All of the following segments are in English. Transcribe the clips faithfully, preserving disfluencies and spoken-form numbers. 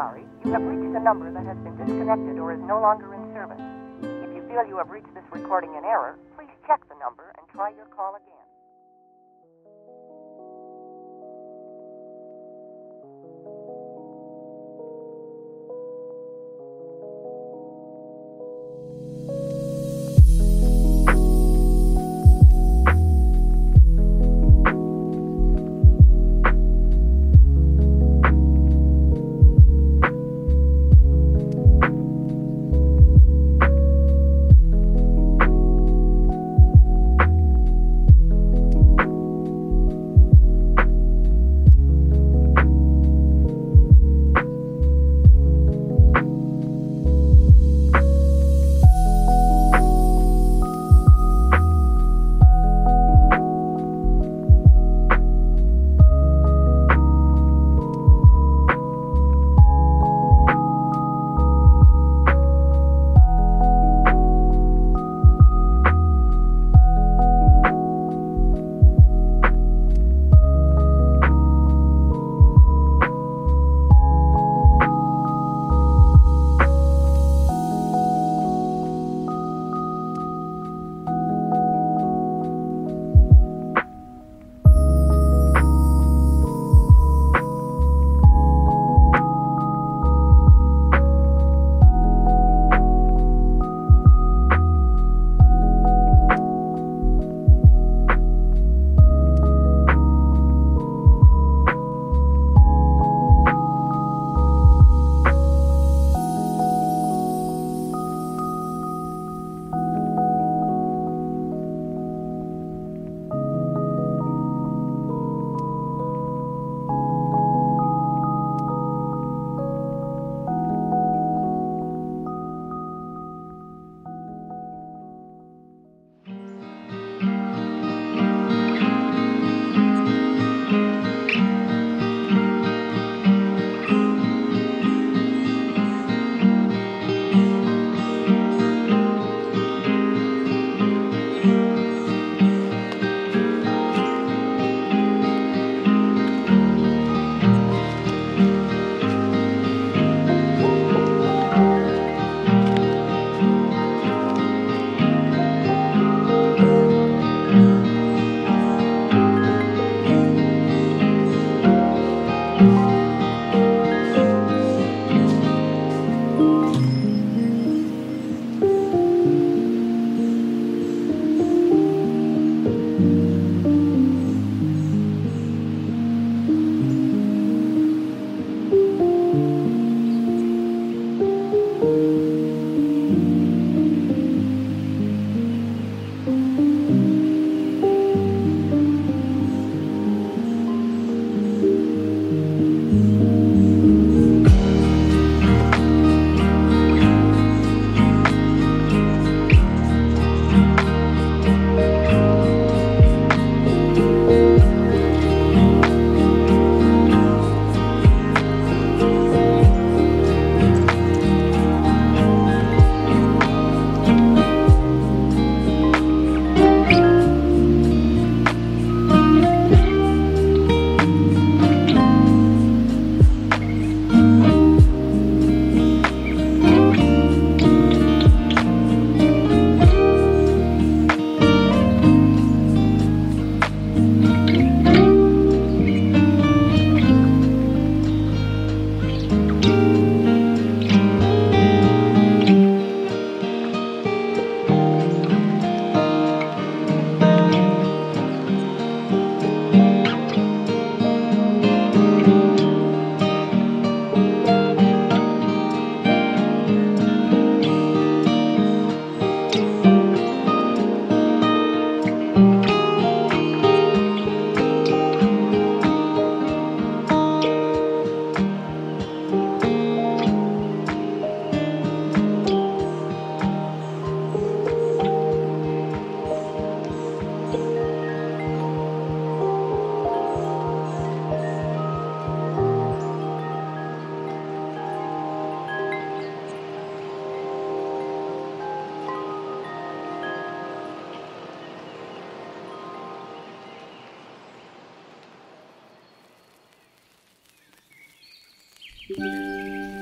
sorry. You have reached a number that has been disconnected or is no longer in service. If you feel you have reached this recording in error, please check the number and try your call again. Thank you.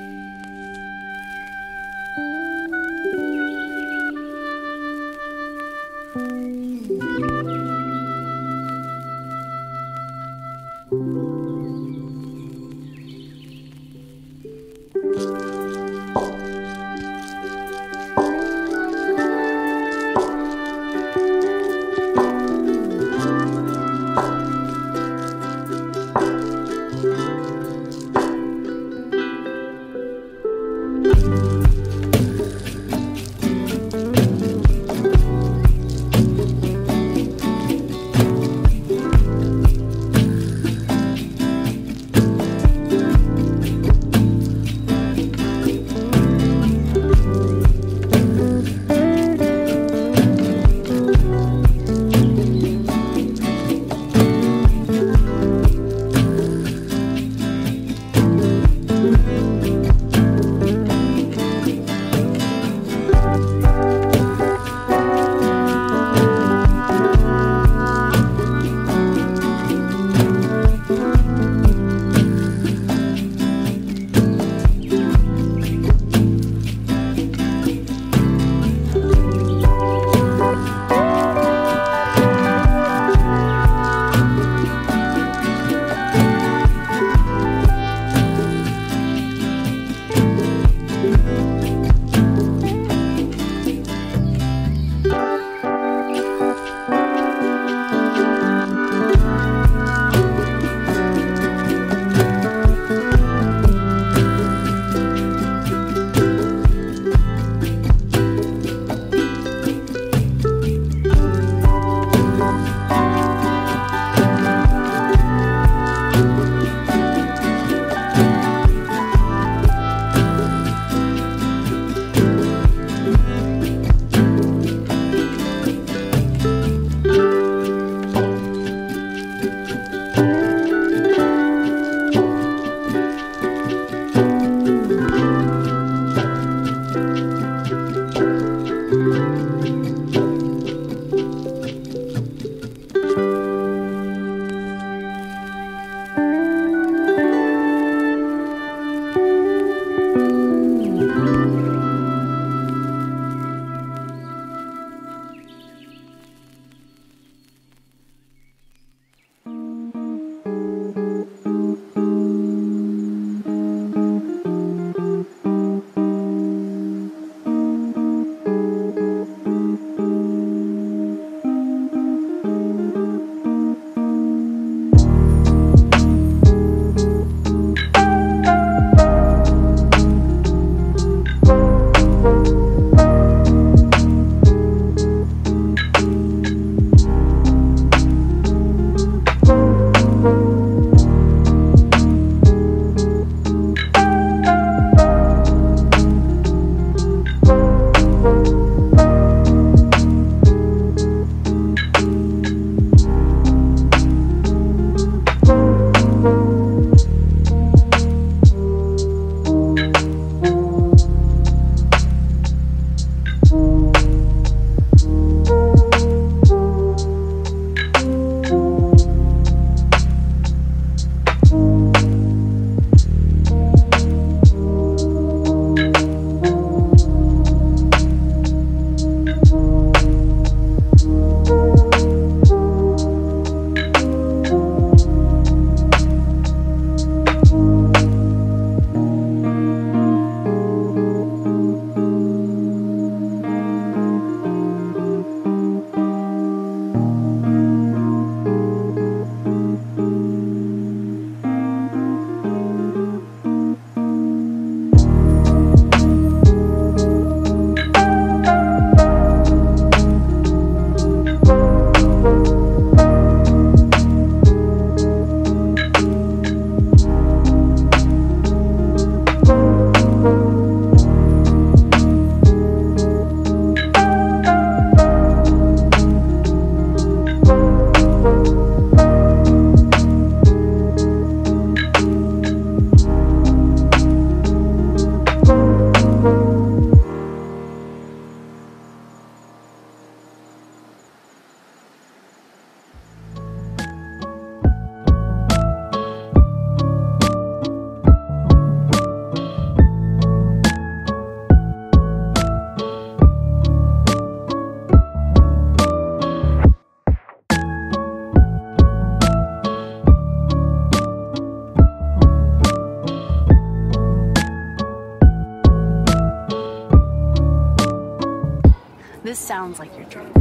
This sounds like your dream.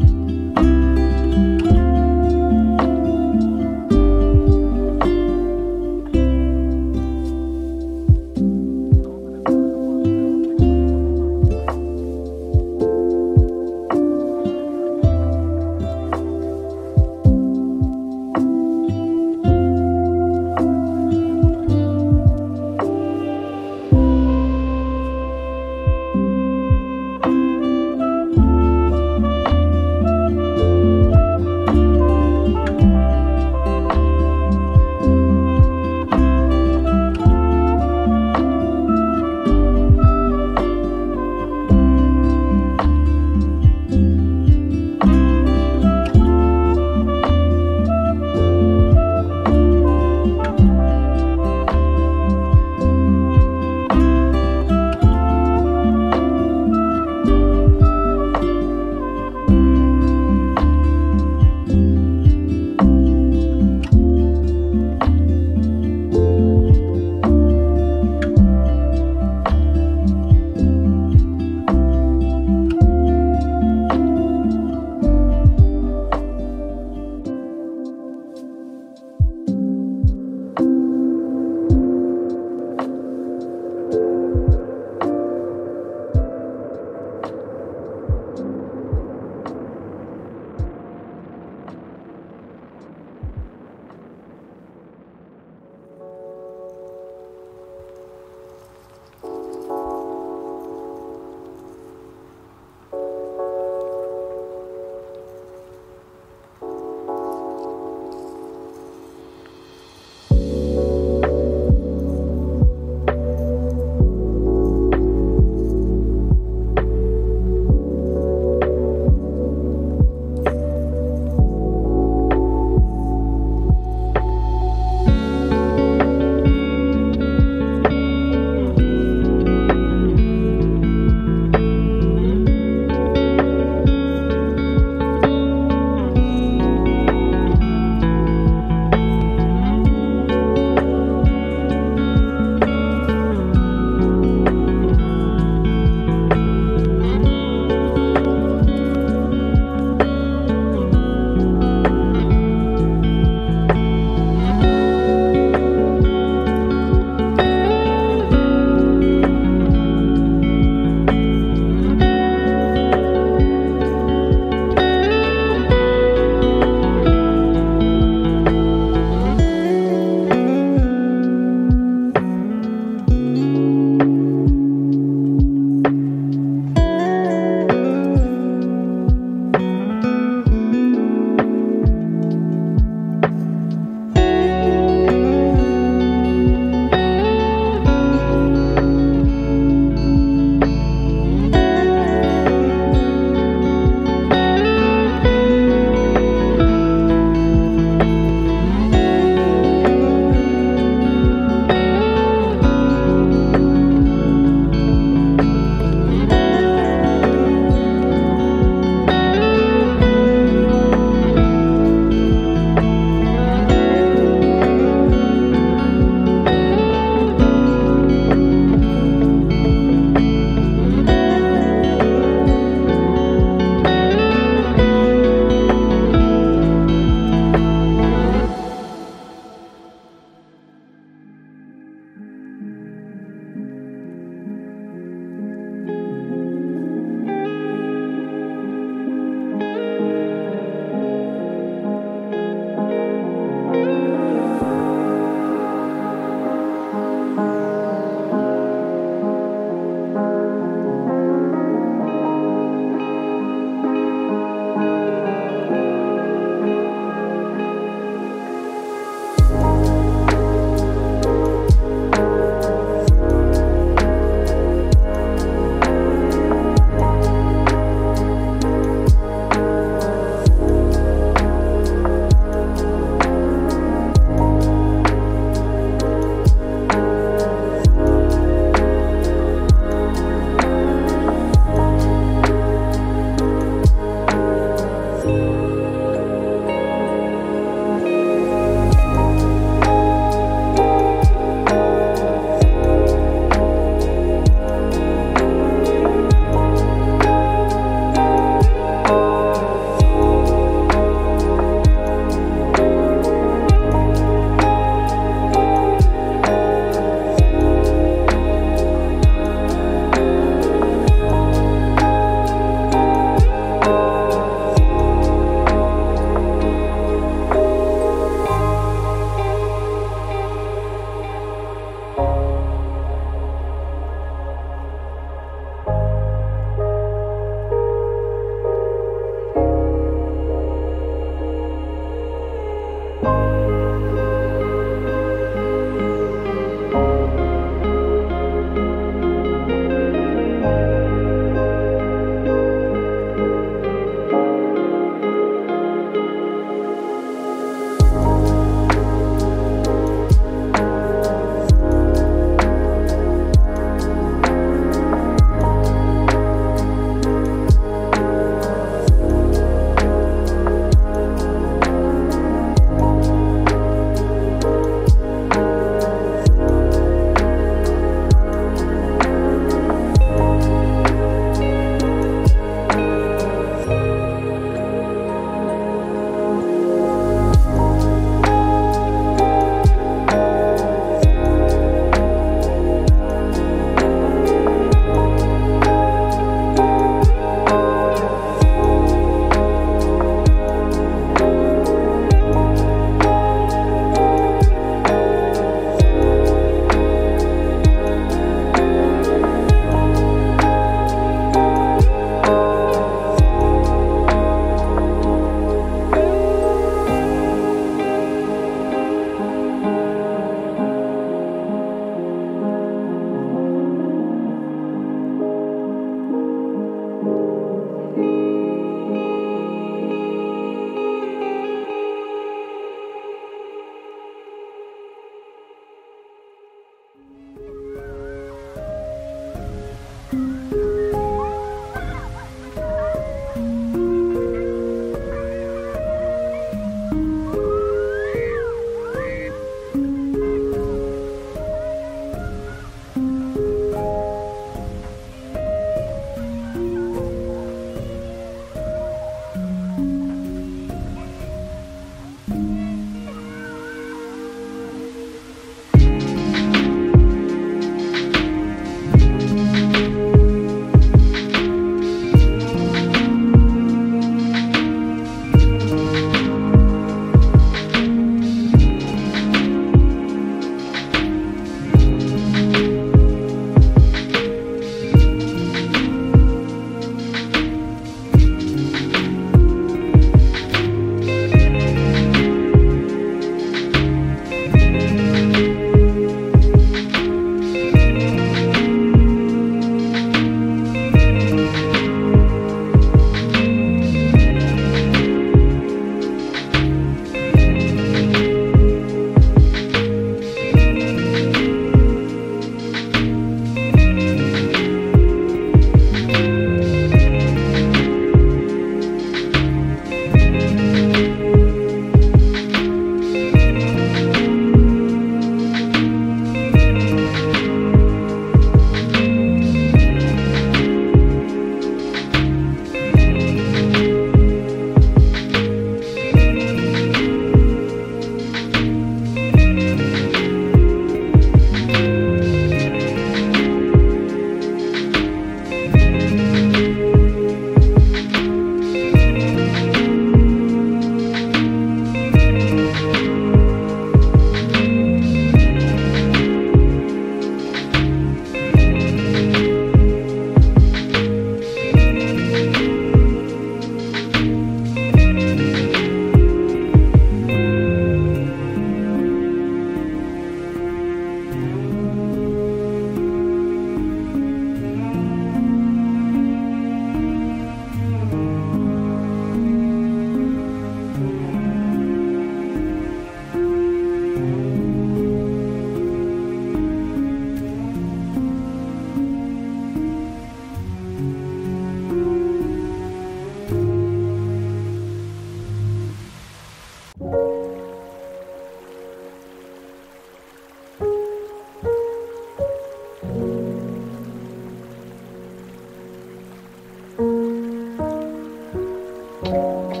You.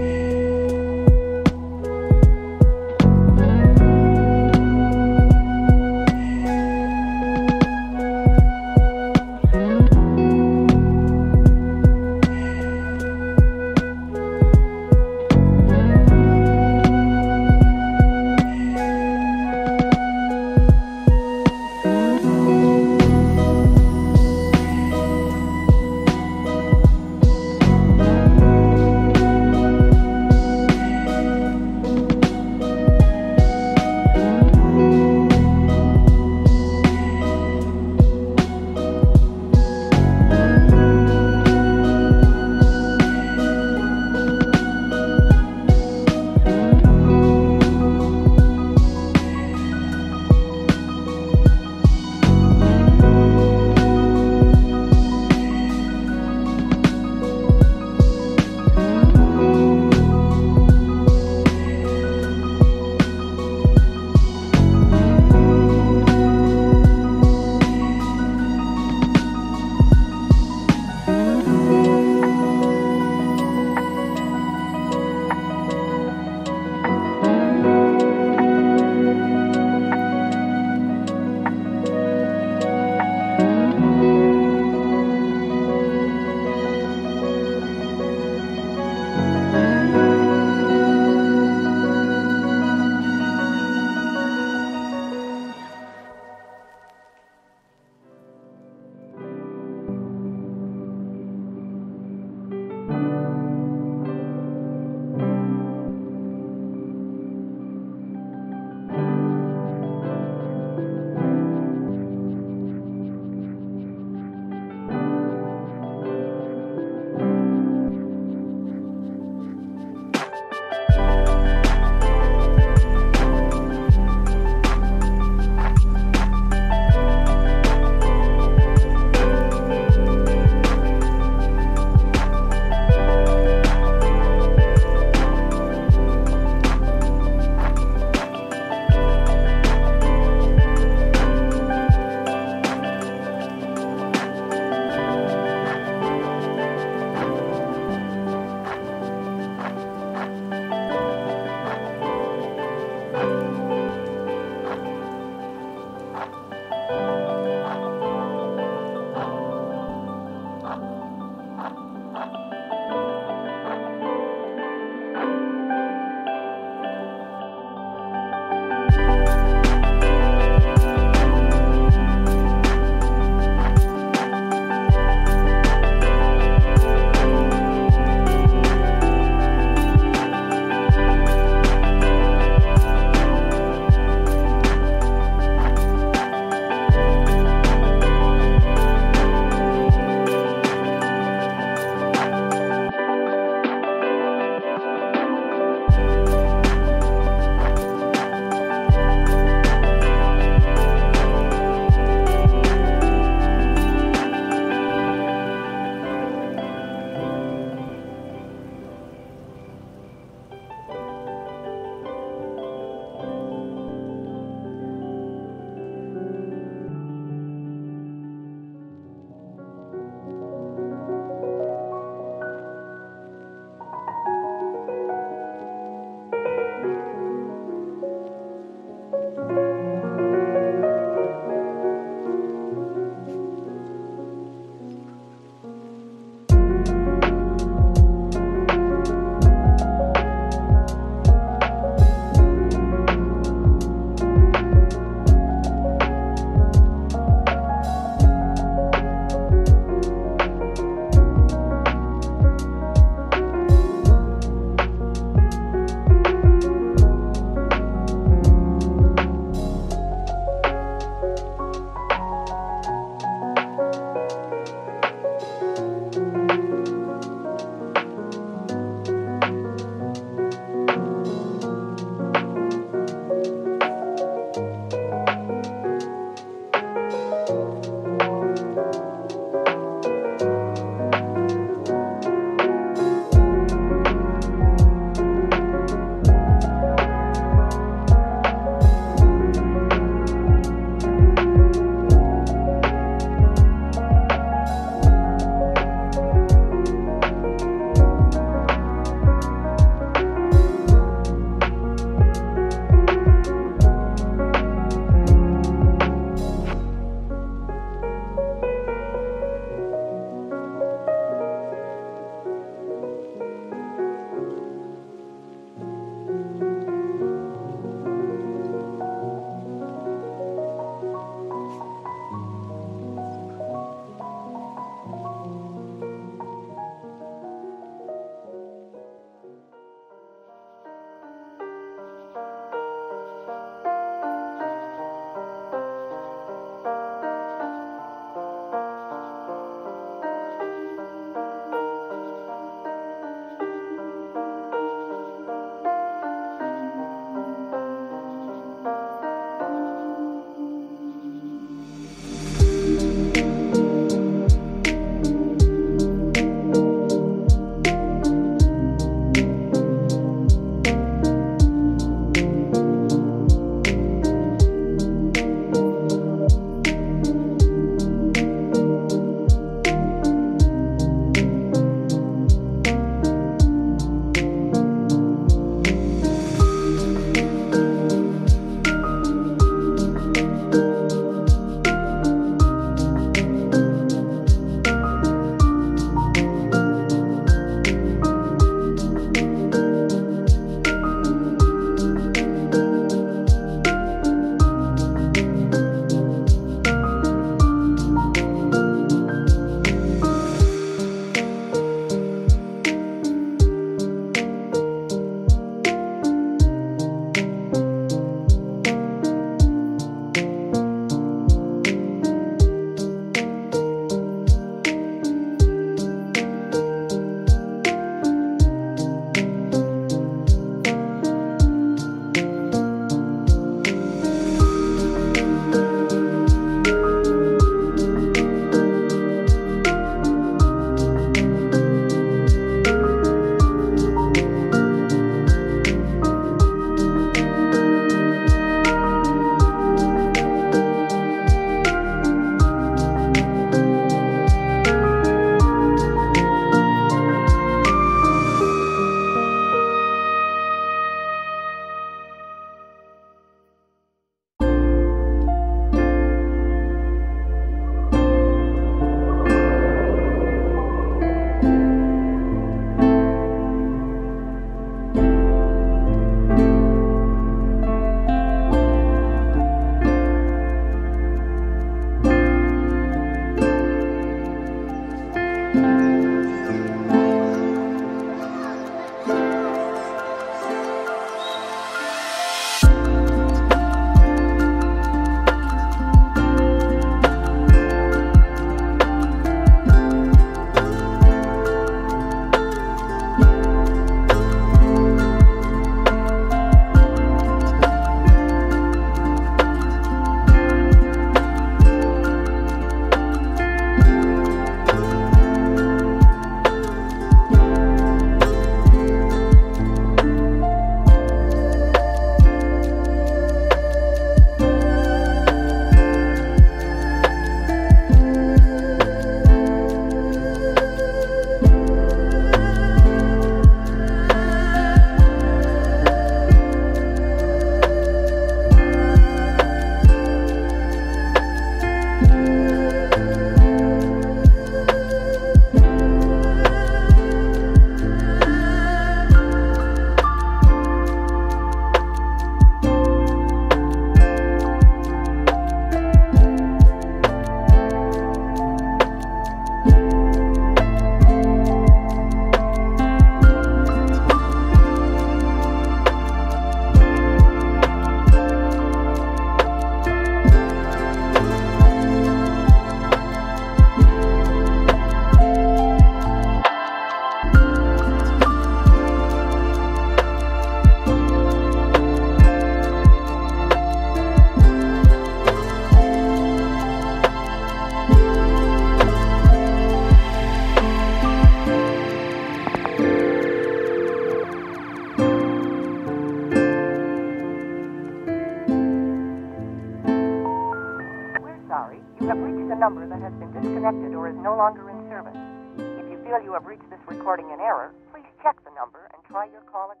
door is no longer in service. If you feel you have reached this recording in error, please check the number and try your call again.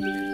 Music.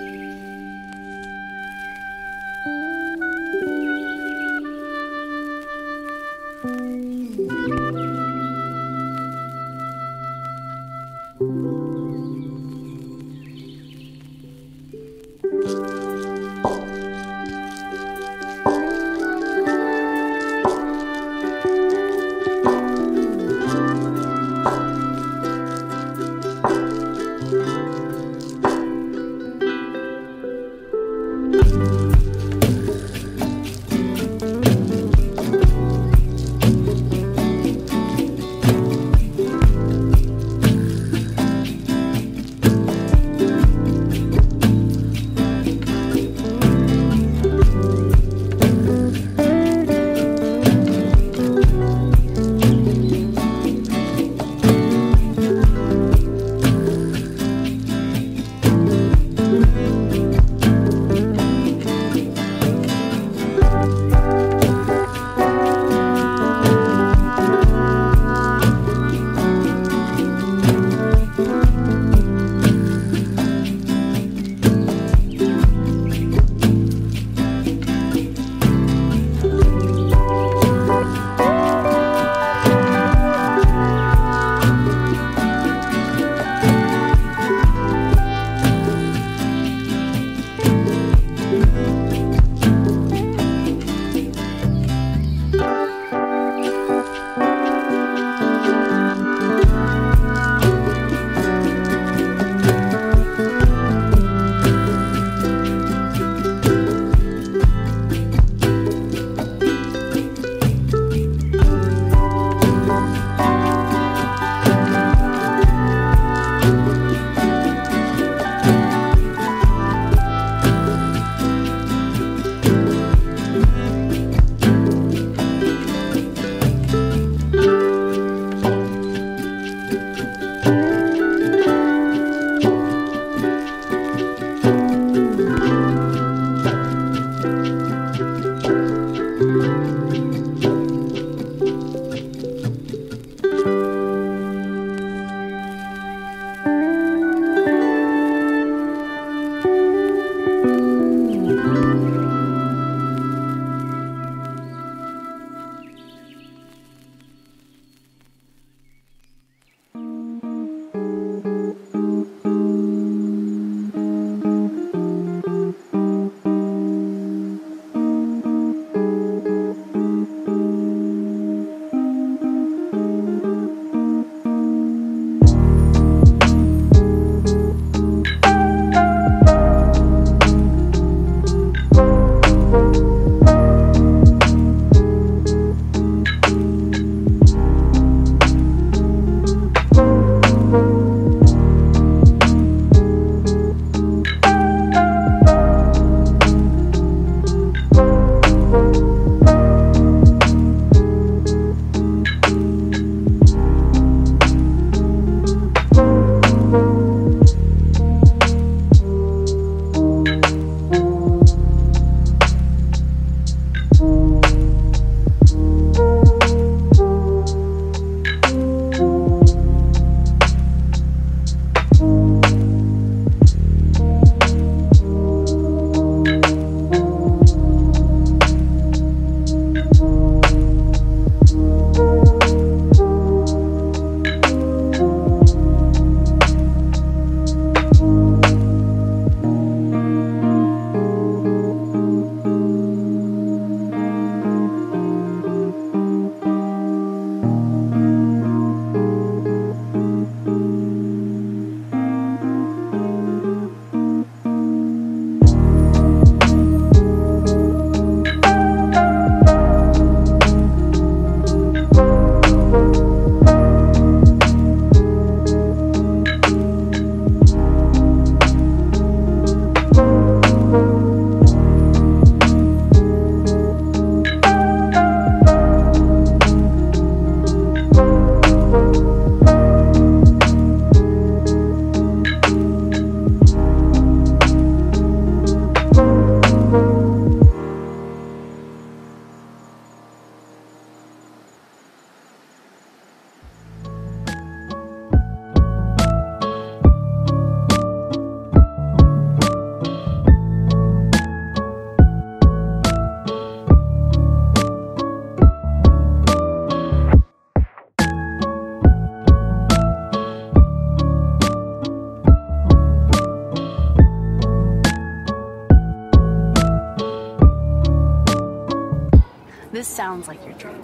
This sounds like your dream.